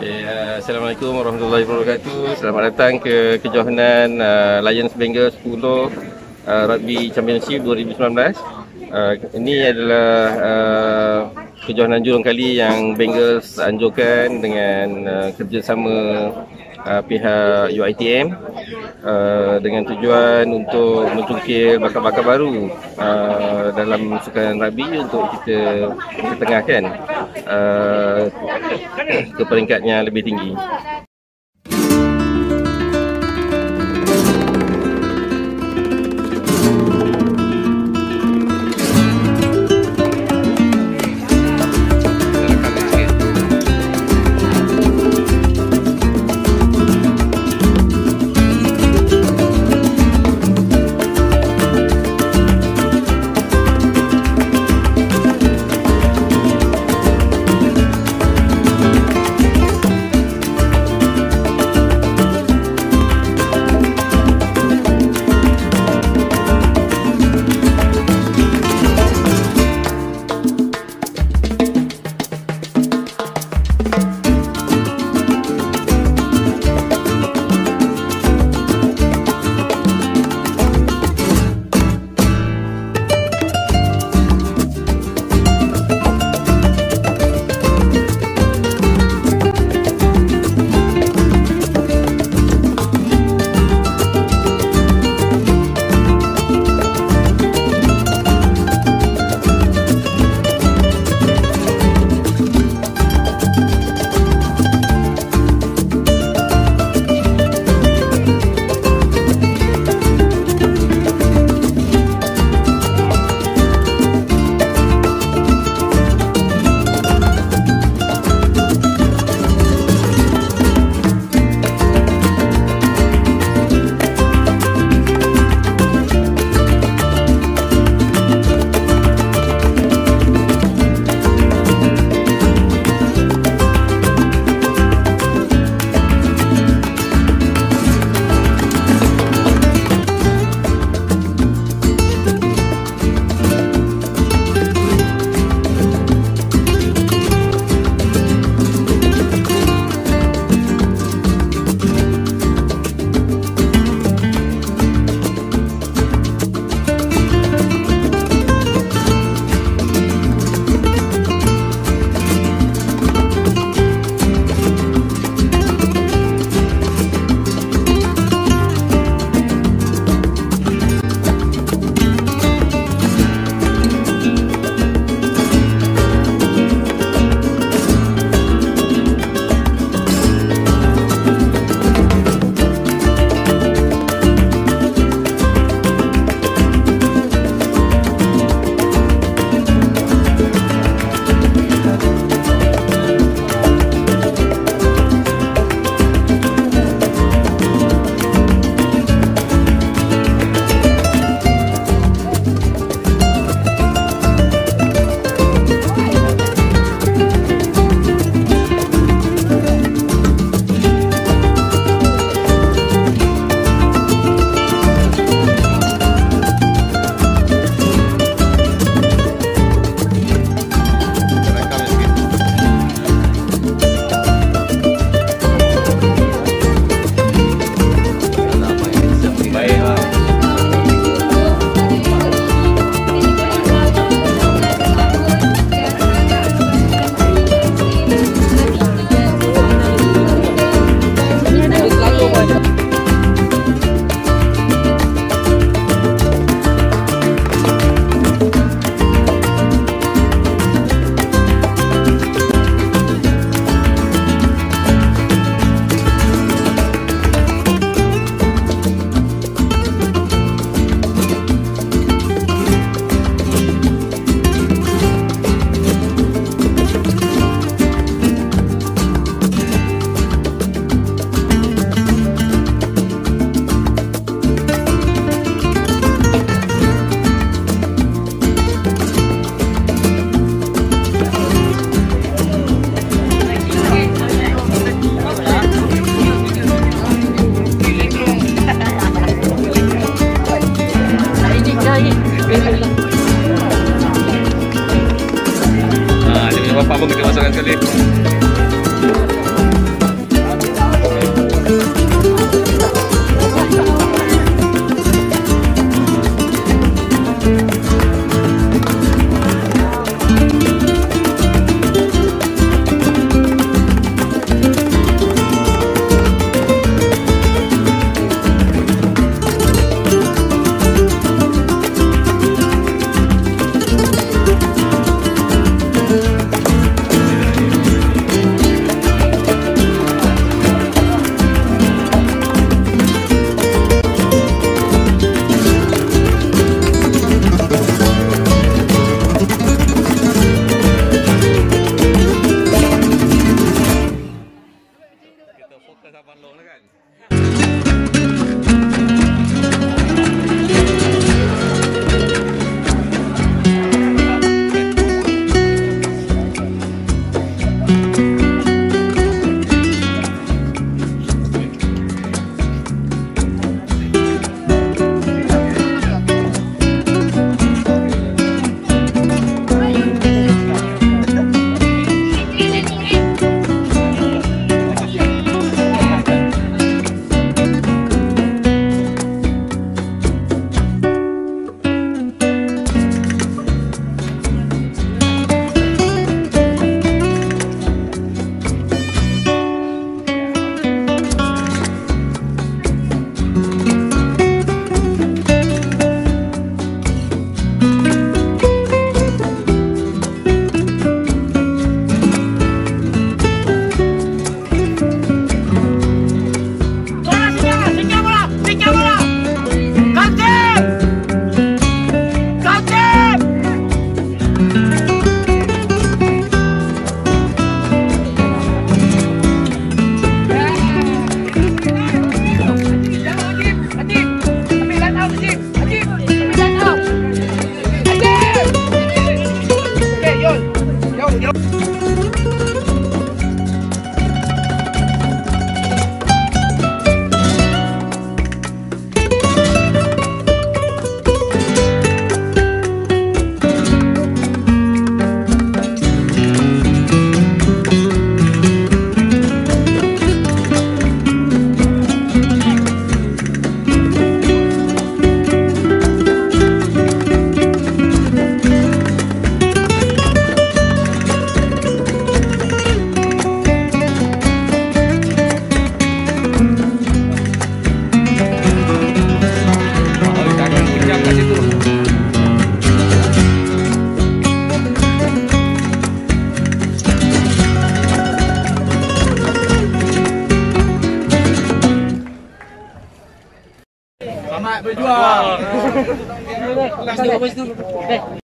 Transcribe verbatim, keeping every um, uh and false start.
Okay, uh, Assalamualaikum warahmatullahi wabarakatuh. Selamat datang ke kejohanan uh, Lion Bengals sepuluh uh, Rugby Championship dua ribu sembilan belas. Uh, ini adalah uh, kejohanan jurung kali yang Bengals anjurkan dengan uh, kerjasama uh, pihak U I T M uh, dengan tujuan untuk mencungkil bakat-bakat baru uh, dalam sukan rugby untuk kita ketengahkan uh, ke peringkat yang lebih tinggi. Nah, ini punya bapak pun kita masakan sekali. Selamat berjuang.